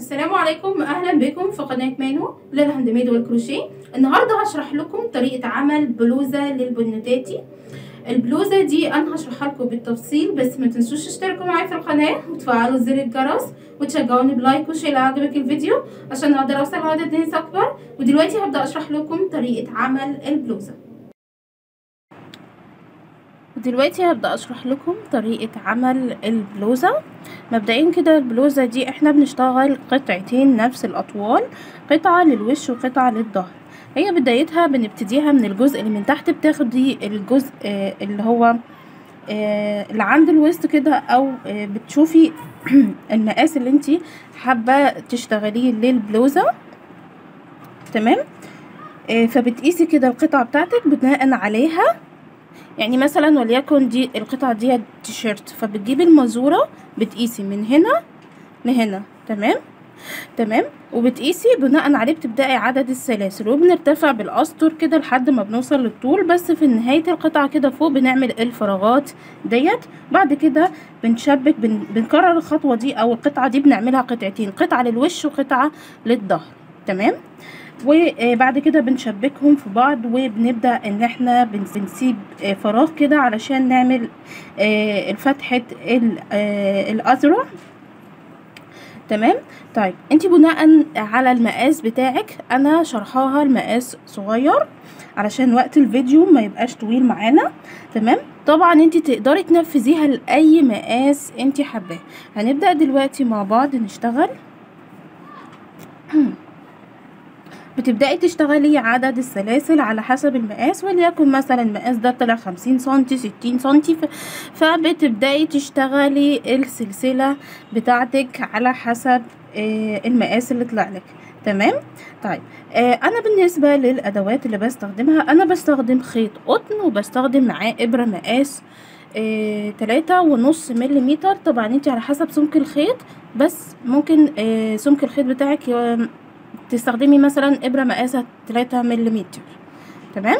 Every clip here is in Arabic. السلام عليكم، اهلا بكم في قناه مانو للهاند ميد والكروشيه. النهارده هشرح لكم طريقه عمل بلوزه للبنوتاتي. البلوزه دي انا هشرحها لكم بالتفصيل، بس ما تنسوش تشتركوا معايا في القناه وتفعلوا زر الجرس وتشجعوني بلايك وشير لو عجبك الفيديو عشان اقدر اوصل لعدد ناس اكبر. ودلوقتي هبدا اشرح لكم طريقه عمل البلوزه. مبدئيا كده البلوزة دي احنا بنشتغل قطعتين نفس الاطوال، قطعة للوش وقطعة للظهر. هي بدايتها بنبتديها من الجزء اللي من تحت، بتاخدي الجزء اللي هو اللي عند الوسط كده، او بتشوفي المقاس اللي انتي حابة تشتغليه للبلوزة، تمام؟ فبتقيسي كده القطعة بتاعتك بناء عليها. يعني مثلا وليكن دي القطعة دي تيشيرت، فبتجيبي المزورة بتقيسي من هنا لهنا، تمام، وبتقيسي بناء عليه بتبدأي عدد السلاسل، وبنرتفع بالأسطر كده لحد ما بنوصل للطول. بس في نهاية القطعة كده فوق بنعمل الفراغات ديت. بعد كده بنشبك، بنكرر الخطوة دي او القطعة دي بنعملها قطعتين، قطعة للوش وقطعة للظهر، تمام؟ وبعد كده بنشبكهم في بعض، وبنبدأ ان احنا بنسيب فراغ كده علشان نعمل فتحة الأذرع، تمام؟ طيب انتي بناء على المقاس بتاعك، انا شرحاها المقاس صغير علشان وقت الفيديو ما يبقاش طويل معانا، تمام؟ طبعا انتي تقدري تنفذيها لأي مقاس انتي حباه. هنبدأ دلوقتي مع بعض نشتغل. بتبدأي تشتغلي عدد السلاسل على حسب المقاس، وليكن مثلا المقاس ده طلع 50 سنتي 60 سنتي، فبتبدأي تشتغلي السلسلة بتاعتك على حسب المقاس اللي طلع لك، تمام؟ طيب انا بالنسبة للادوات اللي بستخدمها، انا بستخدم خيط قطن، وبستخدم معاه ابرة مقاس 3.5 ملم. طبعا انتي على حسب سمك الخيط، بس ممكن سمك الخيط بتاعك تستخدمي مثلا ابرة مقاسها 3 ملم، تمام؟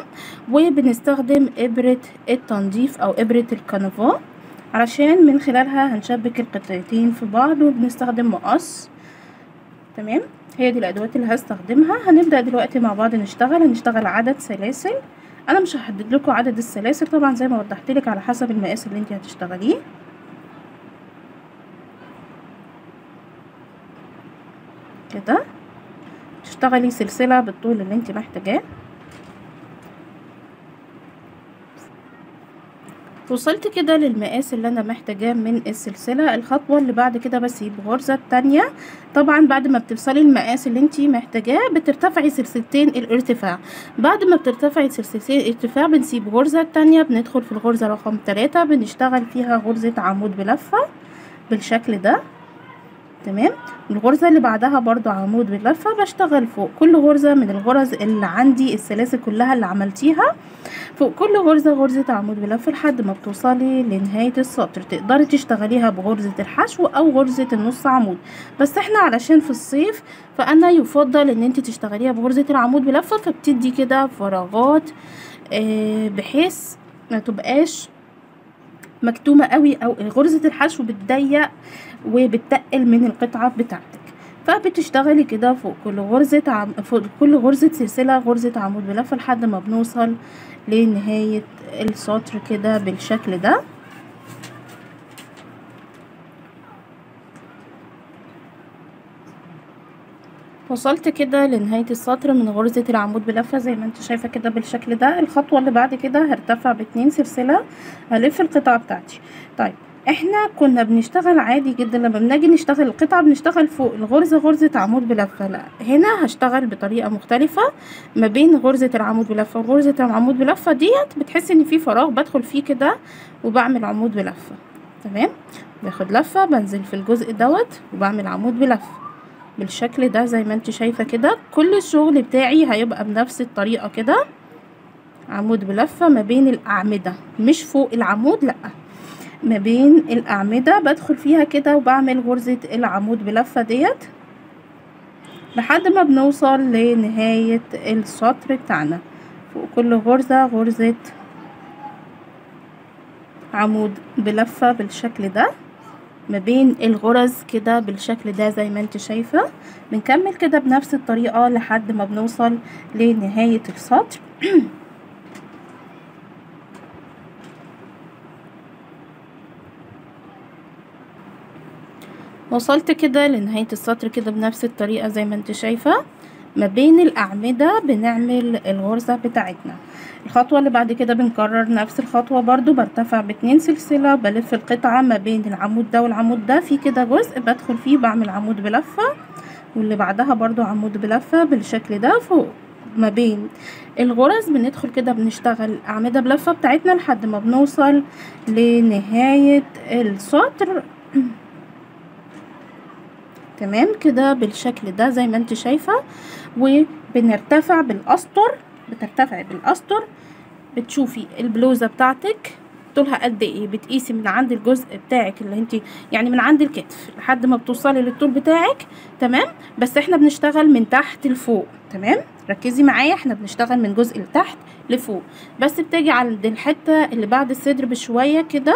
وبنستخدم ابرة التنظيف او ابرة الكنفا علشان من خلالها هنشبك القطعتين في بعض، وبنستخدم مقص، تمام؟ هي دي الادوات اللي هستخدمها. هنبدأ دلوقتي مع بعض نشتغل. هنشتغل عدد سلاسل، انا مش هحدد لكم عدد السلاسل طبعا زي ما وضحت لك على حسب المقاس اللي انت هتشتغليه. كده تشتغلي سلسلة بالطول اللي انت محتاجاه. وصلت كده للمقاس اللي انا محتاجاه من السلسلة. الخطوة اللي بعد كده بس بغرزة تانية، طبعا بعد ما بتوصلي المقاس اللي انت محتاجاه بترتفعي سلسلتين الارتفاع. بعد ما بترتفعي سلسلتين الارتفاع بنسيب غرزة تانية، بندخل في الغرزة رقم 3، بنشتغل فيها غرزة عمود بلفة بالشكل ده، تمام؟ الغرزة اللي بعدها برضو عمود باللفة. بشتغل فوق كل غرزة من الغرز اللي عندي، السلاسل كلها اللي عملتيها فوق كل غرزة غرزة عمود بلفة لحد ما بتوصلي لنهاية السطر. تقدري تشتغليها بغرزة الحشو او غرزة النص عمود، بس احنا علشان في الصيف فانا يفضل ان انت تشتغليها بغرزة العمود بلفة، فبتدي كده فراغات بحيث ما تبقاش مكتومة قوي، او غرزة الحشو بتضيق وبتتقل من القطعة بتاعتك. فبتشتغلي كده فوق كل غرزة فوق كل غرزة سلسلة غرزة عمود بلفة لحد ما بنوصل لنهاية السطر كده بالشكل ده. وصلت كده لنهاية السطر من غرزة العمود بلفة زي ما انت شايفة كده بالشكل ده. الخطوة اللي بعد كده هرتفع ب2 سلسلة، هلف القطعة بتاعتي. طيب احنا كنا بنشتغل عادي جدا، لما بنجي نشتغل القطعة بنشتغل فوق الغرزة غرزة عمود بلفة. لا، هنا هشتغل بطريقة مختلفة. ما بين غرزة العمود بلفة وغرزة العمود بلفة ديت بتحس ان في فراغ، بدخل فيه كده وبعمل عمود بلفة، تمام؟ باخد لفة، بنزل في الجزء دوت وبعمل عمود بلفة بالشكل ده زي ما انت شايفة كده. كل الشغل بتاعي هيبقى بنفس الطريقة كده، عمود بلفة ما بين الاعمدة، مش فوق العمود، لا، ما بين الاعمدة بدخل فيها كده وبعمل غرزة العمود بلفة ديت لحد ما بنوصل لنهاية السطر بتاعنا. فوق كل غرزة غرزة عمود بلفة بالشكل ده ما بين الغرز كده بالشكل ده زي ما انت شايفة. بنكمل كده بنفس الطريقة لحد ما بنوصل لنهاية السطر. وصلت كده لنهاية السطر كده بنفس الطريقة زي ما انت شايفة. ما بين الأعمدة بنعمل الغرزة بتاعتنا. الخطوة اللي بعد كده بنكرر نفس الخطوة برضو، برتفع باتنين سلسلة، بلف القطعة ما بين العمود ده والعمود ده، في كده جزء بدخل فيه بعمل عمود بلفة، واللي بعدها برضو عمود بلفة بالشكل ده فوق. ما بين الغرز بندخل كده بنشتغل أعمدة بلفة بتاعتنا لحد ما بنوصل لنهاية السطر. تمام كده بالشكل ده زي ما انت شايفة. وبنرتفع بالأسطر، بترتفعي بالأسطر، بتشوفي البلوزة بتاعتك طولها قد ايه، بتقيسي من عند الجزء بتاعك اللي انت يعني من عند الكتف لحد ما بتوصلي للطول بتاعك. تمام، بس احنا بنشتغل من تحت لفوق. تمام، ركزي معايا، احنا بنشتغل من جزء لتحت لفوق، بس بتيجي عند الحتة اللي بعد الصدر بشوية كده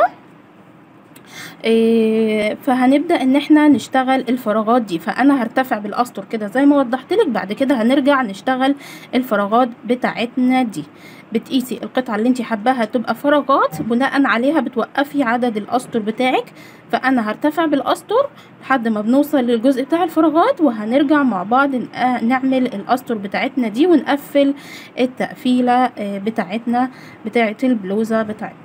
فهنبدأ ان احنا نشتغل الفراغات دي. فانا هرتفع بالاسطر كده زي ما وضحتلك، بعد كده هنرجع نشتغل الفراغات بتاعتنا دي. بتقيسي القطعة اللي انت حباها تبقى فراغات، بناء عليها بتوقفي عدد الاسطر بتاعك. فانا هرتفع بالاسطر لحد ما بنوصل للجزء بتاع الفراغات، وهنرجع مع بعض نعمل الاسطر بتاعتنا دي ونقفل التقفيلة بتاعتنا بتاعة البلوزة بتاعتنا.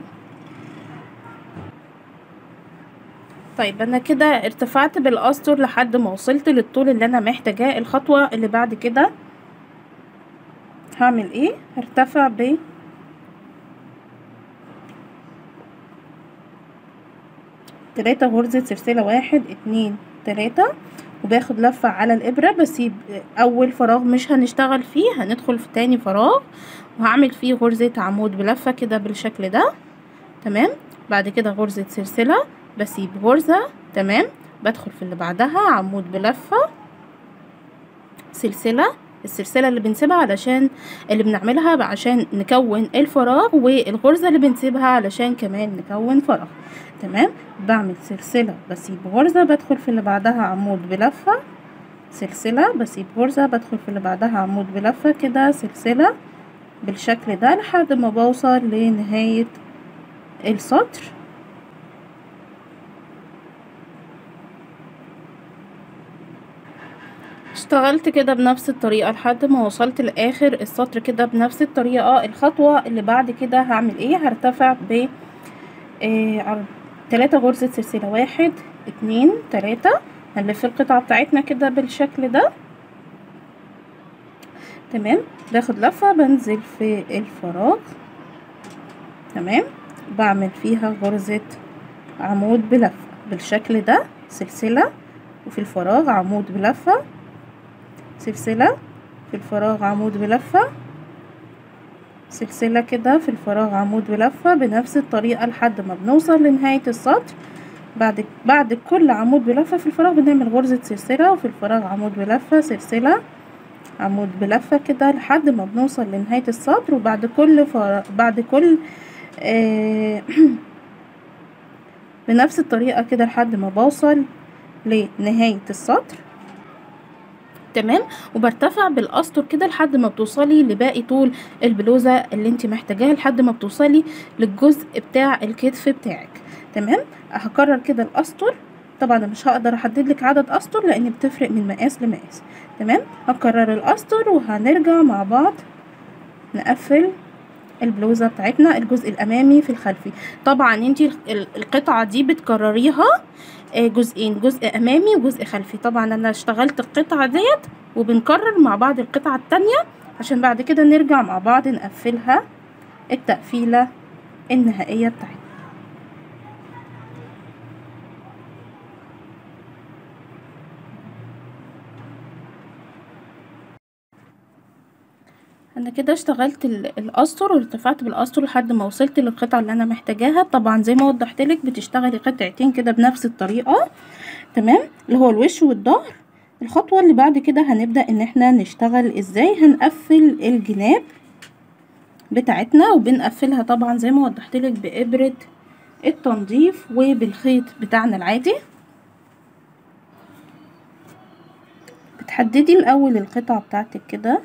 طيب انا كده ارتفعت بالاسطر لحد ما وصلت للطول اللي انا محتاجاه. الخطوه اللي بعد كده هعمل ايه؟ هرتفع ب3 غرزه سلسله، 1 2 3، وباخد لفه على الابره، بسيب اول فراغ مش هنشتغل فيه، هندخل في تاني فراغ وهعمل فيه غرزه عمود بلفه كده بالشكل ده. تمام، بعد كده غرزه سلسله، بسيب غرزة، تمام، بدخل في اللي بعدها عمود بلفة، سلسلة. السلسلة اللي بنسيبها علشان اللي بنعملها عشان نكون الفراغ، والغرزة اللي بنسيبها علشان كمان نكون فراغ. تمام، بعمل سلسلة بسيب غرزة، بدخل في اللي بعدها عمود بلفة، سلسلة، بسيب غرزة، بدخل في اللي بعدها عمود بلفة كده، سلسلة بالشكل ده لحد ما بوصل لنهاية السطر. اشتغلت كده بنفس الطريقة لحد ما وصلت لآخر السطر كده بنفس الطريقة. الخطوة اللي بعد كده هعمل ايه؟ هرتفع ب 3 غرزة سلسلة، 1 2 3، هنلف القطعة بتاعتنا كده بالشكل ده. تمام، باخد لفة، بنزل في الفراغ، تمام، بعمل فيها غرزة عمود بلفة بالشكل ده، سلسلة، وفي الفراغ عمود بلفة، سلسلة، في الفراغ عمود بلفة، سلسلة كده، في الفراغ عمود بلفة، بنفس الطريقة لحد ما بنوصل لنهاية السطر. بعد كل عمود بلفة في الفراغ بنعمل غرزة سلسلة، وفي الفراغ عمود بلفة، سلسلة، عمود بلفة كده لحد ما بنوصل لنهاية السطر. وبعد كل بنفس الطريقة كده لحد ما بوصل لنهاية السطر. تمام، وبرتفع بالاسطر كده لحد ما بتوصلي لباقي طول البلوزه اللي انت محتاجاها، لحد ما بتوصلي للجزء بتاع الكتف بتاعك. تمام، هكرر كده الاسطر، طبعا مش هقدر احدد لك عدد اسطر لان بتفرق من مقاس لمقاس. تمام، هكرر الاسطر وهنرجع مع بعض نقفل البلوزه بتاعتنا، الجزء الامامي في الخلفي. طبعا انت القطعه دي بتكرريها جزئين، جزء امامي وجزء خلفي. طبعا انا اشتغلت القطعه ديت، وبنكرر مع بعض القطعه التانيه عشان بعد كده نرجع مع بعض نقفلها التقفيله النهائيه بتاعتنا. انا كده اشتغلت الاسطر وارتفعت بالاسطر لحد ما وصلت للقطعه اللي انا محتاجاها. طبعا زي ما وضحت لك بتشتغلي قطعتين كده بنفس الطريقه، تمام، اللي هو الوش والظهر. الخطوه اللي بعد كده هنبدا ان احنا نشتغل ازاي. هنقفل الجناب بتاعتنا، وبنقفلها طبعا زي ما وضحت لك بابره التنظيف وبالخيط بتاعنا العادي. حددي الاول القطعه بتاعتك كده،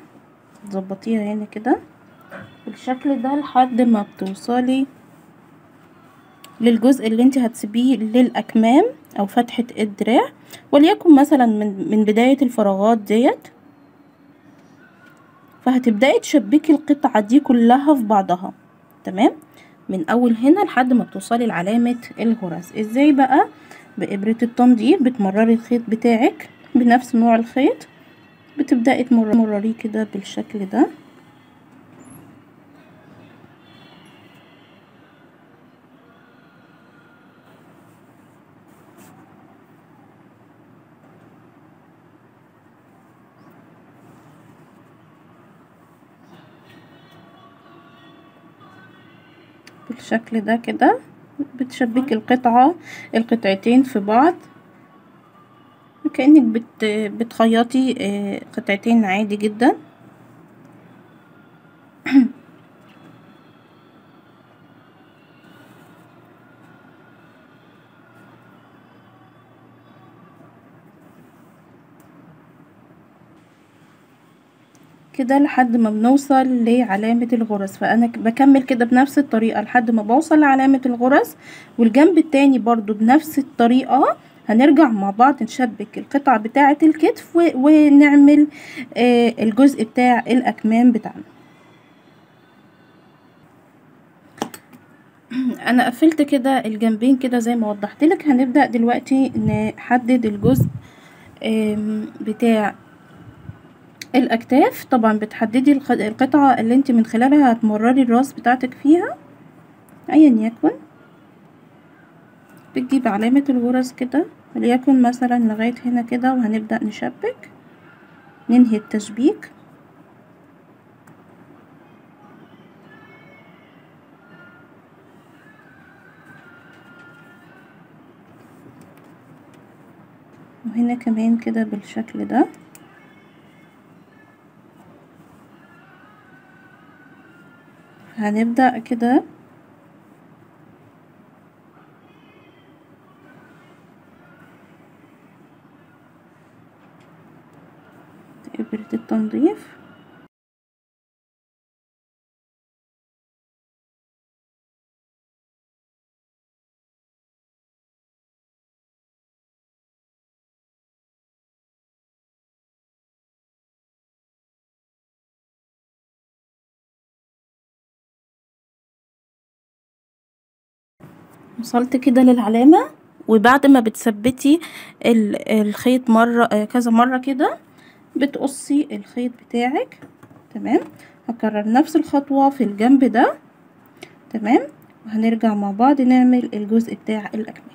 تظبطيها هنا كده بالشكل ده لحد ما بتوصلي للجزء اللي انت هتسيبيه للاكمام او فتحه الدراع، وليكن مثلا من بدايه الفراغات ديت. فهتبداي تشبكي القطعه دي كلها في بعضها، تمام، من اول هنا لحد ما بتوصلي لعلامه الغرز. ازاي بقى؟ بابره التنظيف، بتمرري الخيط بتاعك بنفس نوع الخيط، بتبداي تمرريه كده بالشكل ده، بالشكل ده كده. بتشبكي القطعه القطعتين في بعض كأنك بتخيطي قطعتين عادي جدا. كده لحد ما بنوصل لعلامة الغرز. فانا بكمل كده بنفس الطريقة لحد ما بوصل لعلامة الغرز، والجنب التاني برضو بنفس الطريقة. هنرجع مع بعض نشبك القطعة بتاعة الكتف ونعمل الجزء بتاع الاكمام بتاعنا. انا قفلت كده الجنبين كده زي ما وضحت لك. هنبدأ دلوقتي نحدد الجزء بتاع الاكتاف. طبعا بتحددي القطعة اللي انت من خلالها هتمرري الراس بتاعتك فيها ايا يكن. بتجيب علامة الغرز كده وليكن مثلا لغاية هنا كده، وهنبدأ نشبك، ننهي التشبيك. وهنا كمان كده بالشكل ده. هنبدأ كده بإبرة التنظيف، وصلت كده للعلامة. وبعد ما بتثبتي الخيط كذا مرة كده، بتقصي الخيط بتاعك، تمام. هكرر نفس الخطوة في الجنب ده، تمام، وهنرجع مع بعض نعمل الجزء بتاع الأكمام.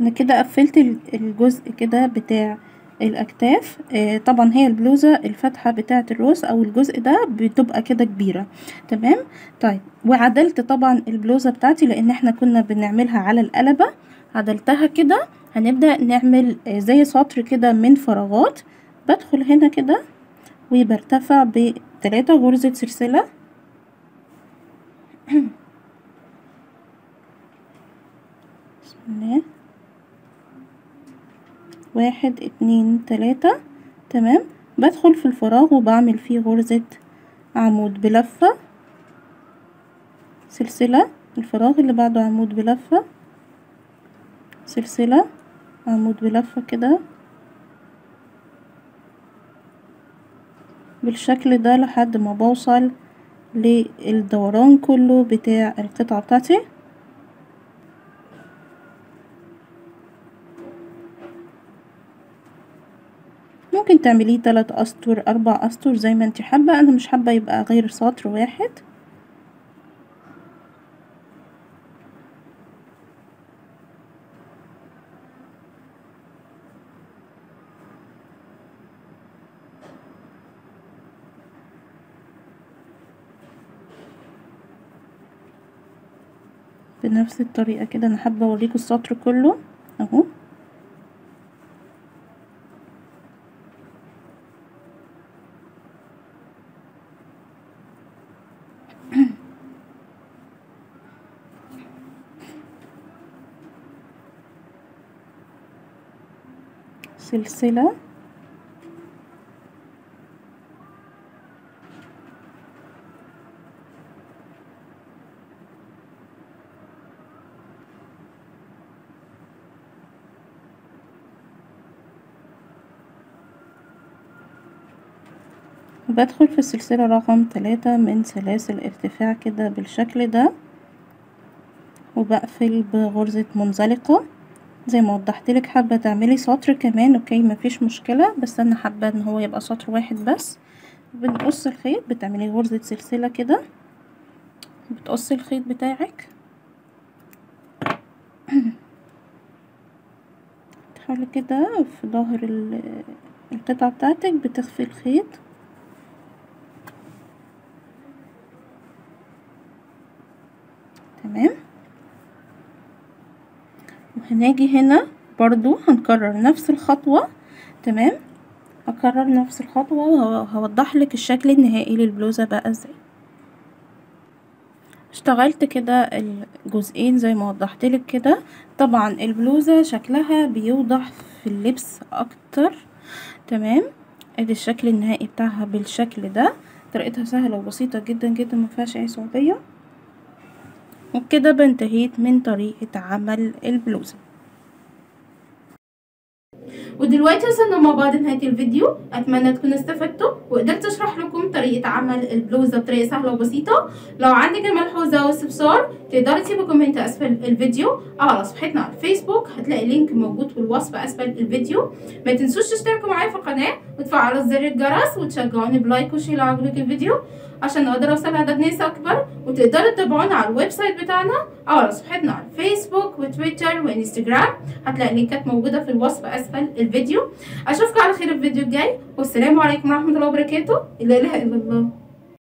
انا كده قفلت الجزء كده بتاع الاكتاف. طبعا هي البلوزة الفتحة بتاعة الروس او الجزء ده بتبقى كده كبيرة، تمام. طيب، وعدلت طبعا البلوزة بتاعتي لان احنا كنا بنعملها على القلبة، عدلتها كده. هنبدأ نعمل زي سطر كده من فراغات. بدخل هنا كده وبرتفع ب3 غرزة سلسلة، بسم الله، 1 2 3، تمام. بدخل في الفراغ وبعمل فيه غرزة عمود بلفة، سلسلة، الفراغ اللي بعده عمود بلفة، سلسلة، عمود بلفة كده بالشكل ده لحد ما بوصل للدوران كله بتاع القطعة بتاعتي. ممكن تعمليه 3 أسطر 4 أسطر زي ما انت حابة. انا مش حابة يبقى غير سطر واحد. بنفس الطريقة كده انا حابة اوريكم السطر كله اهو. سلسلة وبدخل في السلسلة رقم 3 من سلاسل ارتفاع كده بالشكل ده، وبقفل بغرزة منزلقة زي ما وضحت لك. حابة تعملي سطر كمان اوكي مفيش مشكلة، بس انا حابة ان هو يبقى سطر واحد بس. بنقص الخيط، بتعملي غرزة سلسلة كده بتقصي الخيط بتاعك تحاولي كده في ظهر القطعة بتاعتك بتخفي الخيط تمام. وهنيجي هنا برضو هنكرر نفس الخطوة تمام، هكرر نفس الخطوة وهوضح لك الشكل النهائي للبلوزة بقى ازاي. اشتغلت كده الجزئين زي ما وضحت لك كده. طبعا البلوزة شكلها بيوضح في اللبس اكتر تمام. ادي الشكل النهائي بتاعها بالشكل ده، طريقتها سهلة وبسيطة جدا جدا مفيهاش اي صعوبية. وبكده بنتهيت من طريقة عمل البلوزة. ودلوقتي وصلنا مع بعض نهاية الفيديو، اتمنى تكونوا استفدتوا وقدرت اشرح لكم طريقة عمل البلوزة بطريقة سهلة وبسيطة. لو عندك ملحوظة او استفسار تقدري تسيبوا كومنت اسفل الفيديو او على صفحتنا على الفيسبوك، هتلاقي لينك موجود في الوصف اسفل الفيديو. ما تنسوش تشتركوا معايا في القناة وتفعلوا زر الجرس وتشجعوني بلايك وشير لو عجبك الفيديو عشان نقدر اوصل لعدد ناس اكبر. وتقدروا تتابعونا على الويب سايت بتاعنا او على صفحتنا على الفيسبوك وتويتر وانستجرام، هتلاقي لينكات موجودة في الوصف اسفل الفيديو. اشوفكم على خير الفيديو الجاي، والسلام عليكم ورحمة الله وبركاته. لا اله الا الله.